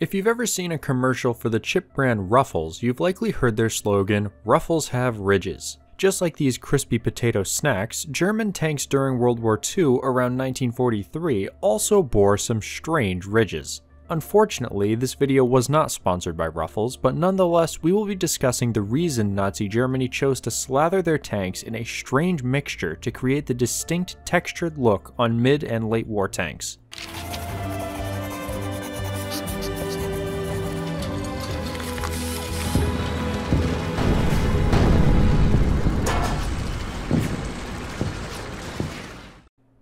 If you've ever seen a commercial for the chip brand Ruffles, you've likely heard their slogan, "Ruffles have ridges." Just like these crispy potato snacks, German tanks during World War II around 1943 also bore some strange ridges. Unfortunately, this video was not sponsored by Ruffles, but nonetheless we will be discussing the reason Nazi Germany chose to slather their tanks in a strange mixture to create the distinct textured look on mid and late war tanks.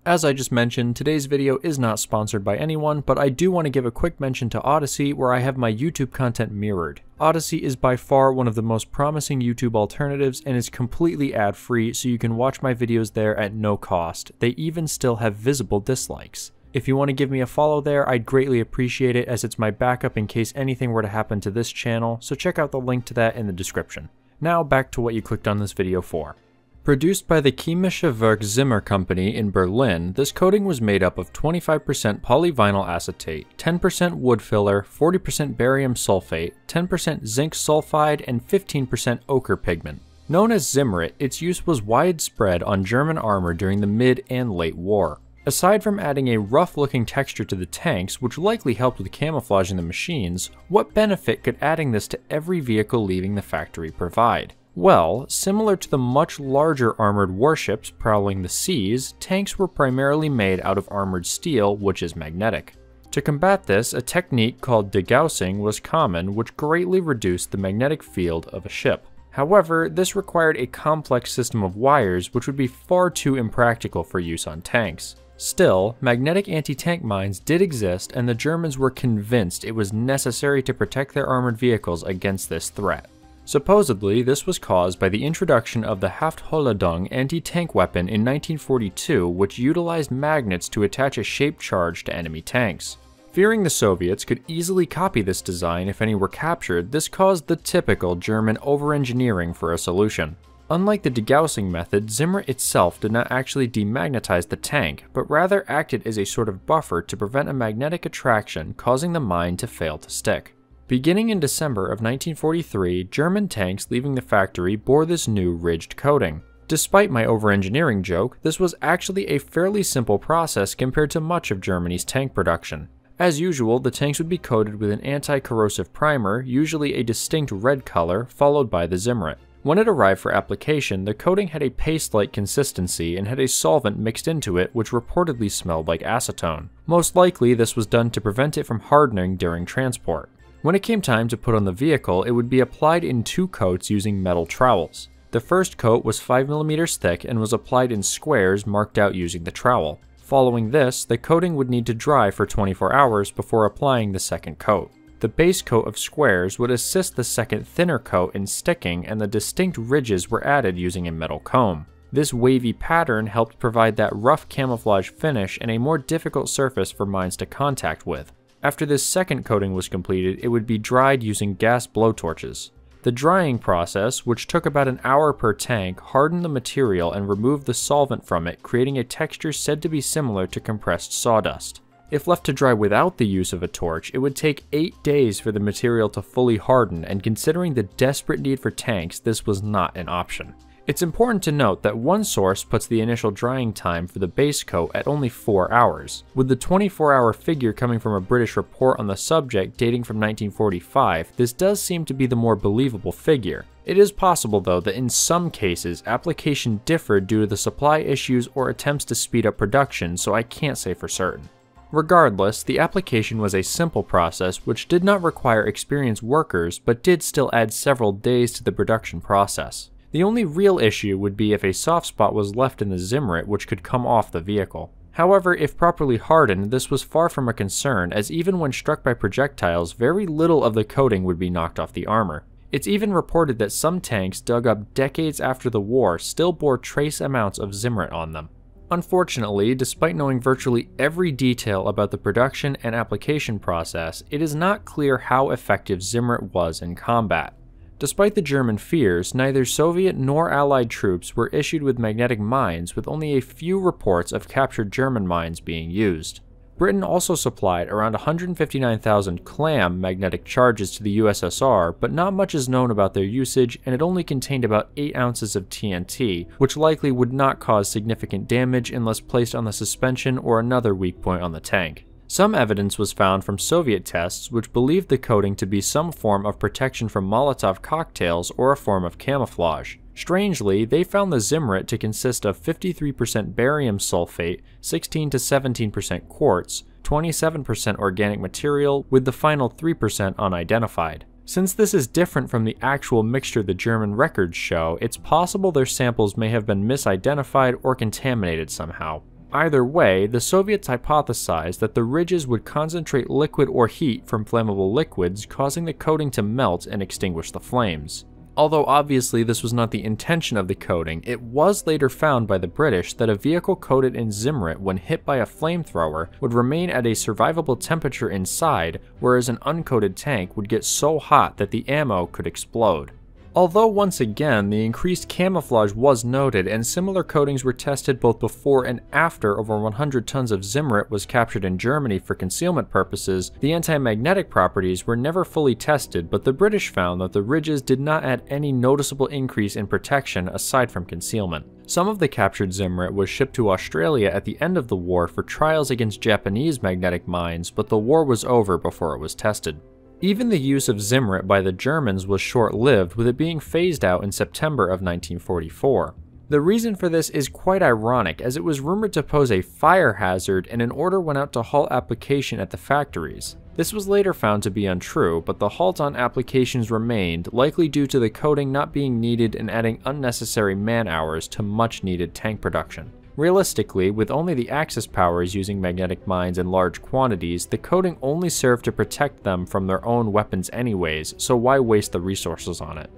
As I just mentioned, today's video is not sponsored by anyone, but I do want to give a quick mention to Odysee, where I have my YouTube content mirrored. Odysee is by far one of the most promising YouTube alternatives and is completely ad-free, so you can watch my videos there at no cost. They even still have visible dislikes. If you want to give me a follow there, I'd greatly appreciate it, as it's my backup in case anything were to happen to this channel, so check out the link to that in the description. Now back to what you clicked on this video for. Produced by the Chemische Werk Zimmer company in Berlin, this coating was made up of 25% polyvinyl acetate, 10% wood filler, 40% barium sulfate, 10% zinc sulfide, and 15% ochre pigment. Known as Zimmerit, its use was widespread on German armor during the mid and late war. Aside from adding a rough-looking texture to the tanks, which likely helped with camouflaging the machines, what benefit could adding this to every vehicle leaving the factory provide? Well, similar to the much larger armored warships prowling the seas, tanks were primarily made out of armored steel, which is magnetic. To combat this, a technique called degaussing was common, which greatly reduced the magnetic field of a ship. However, this required a complex system of wires, which would be far too impractical for use on tanks. Still, magnetic anti-tank mines did exist, and the Germans were convinced it was necessary to protect their armored vehicles against this threat. Supposedly, this was caused by the introduction of the Haft-Hohlladung anti-tank weapon in 1942, which utilized magnets to attach a shaped charge to enemy tanks. Fearing the Soviets could easily copy this design if any were captured, this caused the typical German over-engineering for a solution. Unlike the degaussing method, Zimmerit itself did not actually demagnetize the tank, but rather acted as a sort of buffer to prevent a magnetic attraction, causing the mine to fail to stick. Beginning in December of 1943, German tanks leaving the factory bore this new ridged coating. Despite my over-engineering joke, this was actually a fairly simple process compared to much of Germany's tank production. As usual, the tanks would be coated with an anti-corrosive primer, usually a distinct red color, followed by the Zimmerit. When it arrived for application, the coating had a paste-like consistency and had a solvent mixed into it which reportedly smelled like acetone. Most likely, this was done to prevent it from hardening during transport. When it came time to put on the vehicle, it would be applied in two coats using metal trowels. The first coat was 5 mm thick and was applied in squares marked out using the trowel. Following this, the coating would need to dry for 24 hours before applying the second coat. The base coat of squares would assist the second thinner coat in sticking, and the distinct ridges were added using a metal comb. This wavy pattern helped provide that rough camouflage finish and a more difficult surface for mines to contact with. After this second coating was completed, it would be dried using gas blowtorches. The drying process, which took about an hour per tank, hardened the material and removed the solvent from it, creating a texture said to be similar to compressed sawdust. If left to dry without the use of a torch, it would take 8 days for the material to fully harden, and considering the desperate need for tanks, this was not an option. It's important to note that one source puts the initial drying time for the base coat at only 4 hours, with the 24-hour figure coming from a British report on the subject dating from 1945, this does seem to be the more believable figure. It is possible though that in some cases application differed due to the supply issues or attempts to speed up production, so I can't say for certain. Regardless, the application was a simple process which did not require experienced workers, but did still add several days to the production process. The only real issue would be if a soft spot was left in the Zimmerit, which could come off the vehicle. However, if properly hardened, this was far from a concern, as even when struck by projectiles, very little of the coating would be knocked off the armor. It's even reported that some tanks dug up decades after the war still bore trace amounts of Zimmerit on them. Unfortunately, despite knowing virtually every detail about the production and application process, it is not clear how effective Zimmerit was in combat. Despite the German fears, neither Soviet nor Allied troops were issued with magnetic mines, with only a few reports of captured German mines being used. Britain also supplied around 159,000 CLAM magnetic charges to the USSR, but not much is known about their usage, and it only contained about 8 ounces of TNT, which likely would not cause significant damage unless placed on the suspension or another weak point on the tank. Some evidence was found from Soviet tests which believed the coating to be some form of protection from Molotov cocktails or a form of camouflage. Strangely, they found the Zimmerit to consist of 53% barium sulfate, 16 to 17% quartz, 27% organic material, with the final 3% unidentified. Since this is different from the actual mixture the German records show, it's possible their samples may have been misidentified or contaminated somehow. Either way, the Soviets hypothesized that the ridges would concentrate liquid or heat from flammable liquids, causing the coating to melt and extinguish the flames. Although obviously this was not the intention of the coating, it was later found by the British that a vehicle coated in Zimmerit when hit by a flamethrower would remain at a survivable temperature inside, whereas an uncoated tank would get so hot that the ammo could explode. Although once again, the increased camouflage was noted and similar coatings were tested both before and after over 100 tons of Zimmerit was captured in Germany for concealment purposes, the anti-magnetic properties were never fully tested, but the British found that the ridges did not add any noticeable increase in protection aside from concealment. Some of the captured Zimmerit was shipped to Australia at the end of the war for trials against Japanese magnetic mines, but the war was over before it was tested. Even the use of Zimmerit by the Germans was short-lived, with it being phased out in September of 1944. The reason for this is quite ironic, as it was rumored to pose a fire hazard and an order went out to halt application at the factories. This was later found to be untrue, but the halt on applications remained, likely due to the coating not being needed and adding unnecessary man-hours to much-needed tank production. Realistically, with only the Axis powers using magnetic mines in large quantities, the coating only served to protect them from their own weapons anyways, so why waste the resources on it?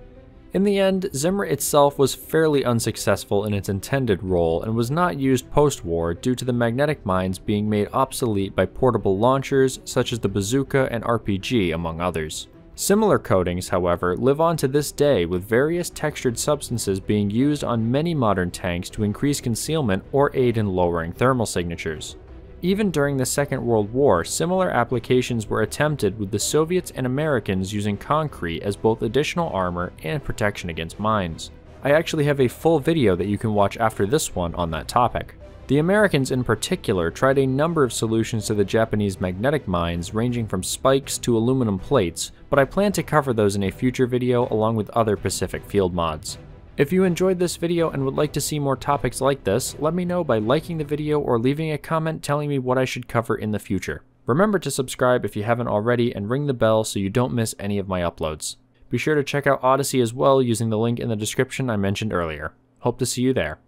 In the end, Zimmerit itself was fairly unsuccessful in its intended role and was not used post-war due to the magnetic mines being made obsolete by portable launchers such as the Bazooka and RPG, among others. Similar coatings, however, live on to this day, with various textured substances being used on many modern tanks to increase concealment or aid in lowering thermal signatures. Even during the Second World War, similar applications were attempted, with the Soviets and Americans using concrete as both additional armor and protection against mines. I actually have a full video that you can watch after this one on that topic. The Americans in particular tried a number of solutions to the Japanese magnetic mines, ranging from spikes to aluminum plates, but I plan to cover those in a future video along with other Pacific Field mods. If you enjoyed this video and would like to see more topics like this, let me know by liking the video or leaving a comment telling me what I should cover in the future. Remember to subscribe if you haven't already and ring the bell so you don't miss any of my uploads. Be sure to check out Odysee as well using the link in the description I mentioned earlier. Hope to see you there.